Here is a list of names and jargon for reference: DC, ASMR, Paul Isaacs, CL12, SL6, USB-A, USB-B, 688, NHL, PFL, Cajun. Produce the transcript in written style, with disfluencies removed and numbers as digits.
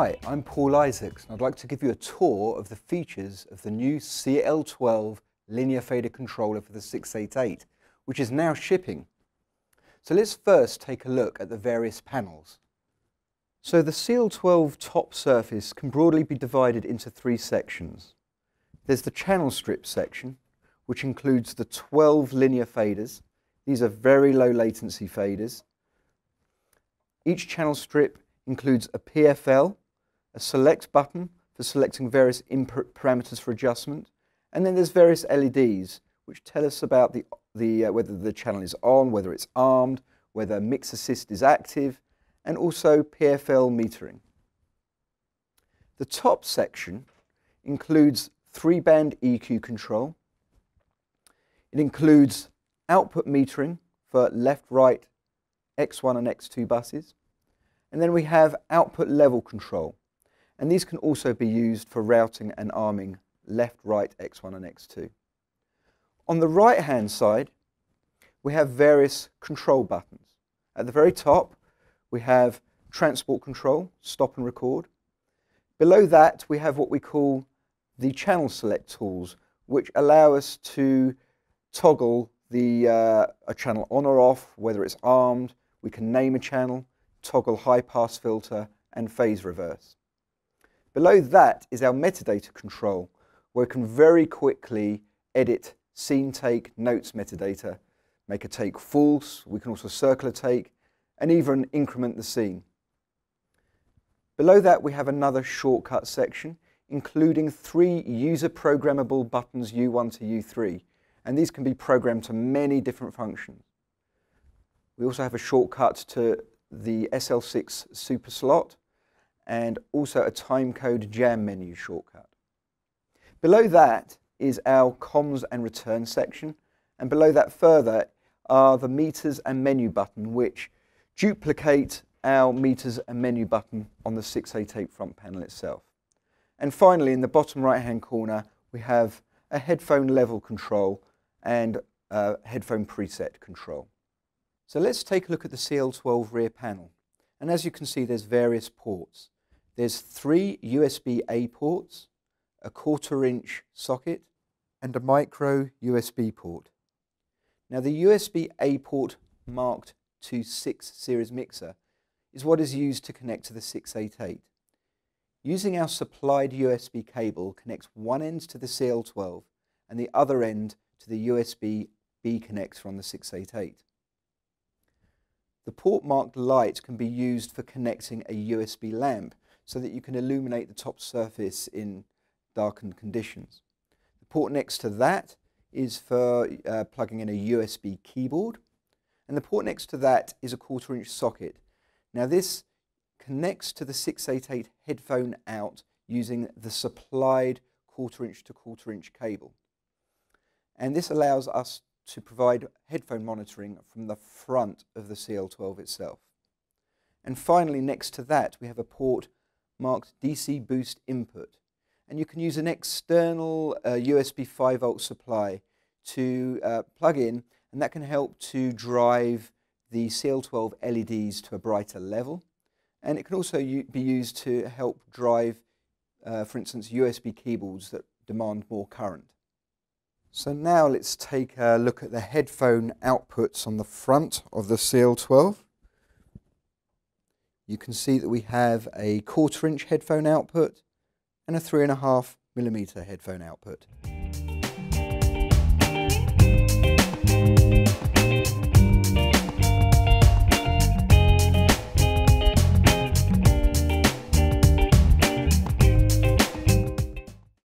Hi, I'm Paul Isaacs and I'd like to give you a tour of the features of the new CL12 linear fader controller for the 688, which is now shipping. So let's first take a look at the various panels. So the CL12 top surface can broadly be divided into three sections. There's the channel strip section, which includes the 12 linear faders. These are very low latency faders. Each channel strip includes a PFL, a select button for selecting various input parameters for adjustment, and then there's various LEDs which tell us about whether the channel is on, whether it's armed, whether mix assist is active, and also PFL metering. The top section includes 3-band EQ control. It includes output metering for left, right, X1 and X2 buses. And then we have output level control. And these can also be used for routing and arming left, right, X1 and X2. On the right-hand side, we have various control buttons. At the very top, we have transport control, stop and record. Below that, we have what we call the channel select tools, which allow us to toggle a channel on or off, whether it's armed. We can name a channel, toggle high pass filter and phase reverse. Below that is our metadata control, where we can very quickly edit scene take, notes metadata, make a take false, we can also circle a take, and even increment the scene. Below that we have another shortcut section, including 3 user programmable buttons U1 to U3, and these can be programmed to many different functions. We also have a shortcut to the SL6 super slot, and also a timecode jam menu shortcut. Below that is our comms and return section, and below that further are the meters and menu button, which duplicate our meters and menu button on the 688 front panel itself. And finally, in the bottom right hand corner, we have a headphone level control and a headphone preset control. So let's take a look at the CL12 rear panel, and as you can see there's various ports. There's 3 USB-A ports, a 1/4-inch socket and a micro USB port. Now the USB-A port marked to 6 series mixer is what is used to connect to the 688. Using our supplied USB cable connects one end to the CL12 and the other end to the USB-B connector on the 688. The port marked light can be used for connecting a USB lamp so that you can illuminate the top surface in darkened conditions. The port next to that is for plugging in a USB keyboard, and the port next to that is a 1/4-inch socket. Now this connects to the 688 headphone out using the supplied 1/4-inch to 1/4-inch cable, and this allows us to provide headphone monitoring from the front of the CL12 itself. And finally, next to that we have a port marked DC boost input, and you can use an external USB 5V supply to plug in, and that can help to drive the CL12 LEDs to a brighter level, and it can also be used to help drive, for instance, USB keyboards that demand more current. So now let's take a look at the headphone outputs on the front of the CL12. You can see that we have a 1/4-inch headphone output and a 3.5mm headphone output.